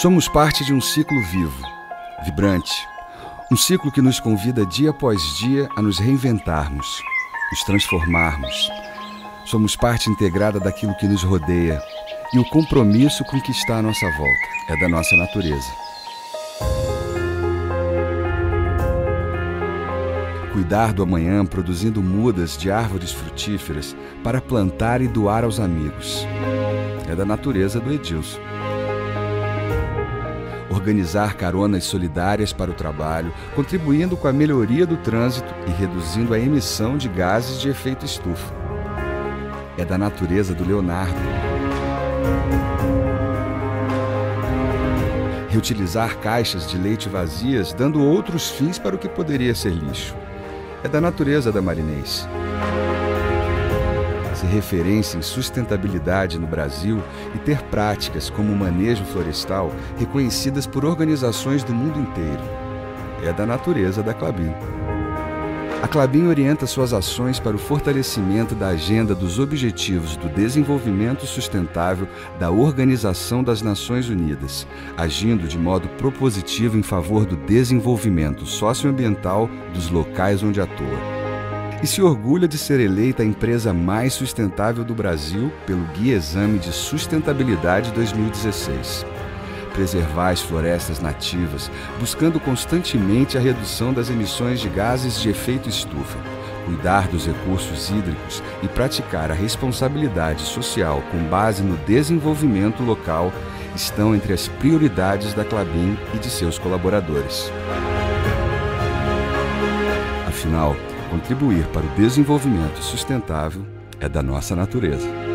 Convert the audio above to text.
Somos parte de um ciclo vivo, vibrante. Um ciclo que nos convida dia após dia a nos reinventarmos, nos transformarmos. Somos parte integrada daquilo que nos rodeia e o compromisso com o que está à nossa volta é da nossa natureza. Cuidar do amanhã produzindo mudas de árvores frutíferas para plantar e doar aos amigos é da natureza do Edilson. Organizar caronas solidárias para o trabalho, contribuindo com a melhoria do trânsito e reduzindo a emissão de gases de efeito estufa é da natureza do Leonardo. Reutilizar caixas de leite vazias, dando outros fins para o que poderia ser lixo é da natureza da Marinês. Ser referência em sustentabilidade no Brasil e ter práticas como o manejo florestal reconhecidas por organizações do mundo inteiro é da natureza da Klabin. A Klabin orienta suas ações para o fortalecimento da agenda dos Objetivos do Desenvolvimento Sustentável da Organização das Nações Unidas, agindo de modo propositivo em favor do desenvolvimento socioambiental dos locais onde atua. E se orgulha de ser eleita a empresa mais sustentável do Brasil pelo Guia Exame de Sustentabilidade 2016. Preservar as florestas nativas, buscando constantemente a redução das emissões de gases de efeito estufa, cuidar dos recursos hídricos e praticar a responsabilidade social com base no desenvolvimento local estão entre as prioridades da Klabin e de seus colaboradores. Afinal, contribuir para o desenvolvimento sustentável é da nossa natureza.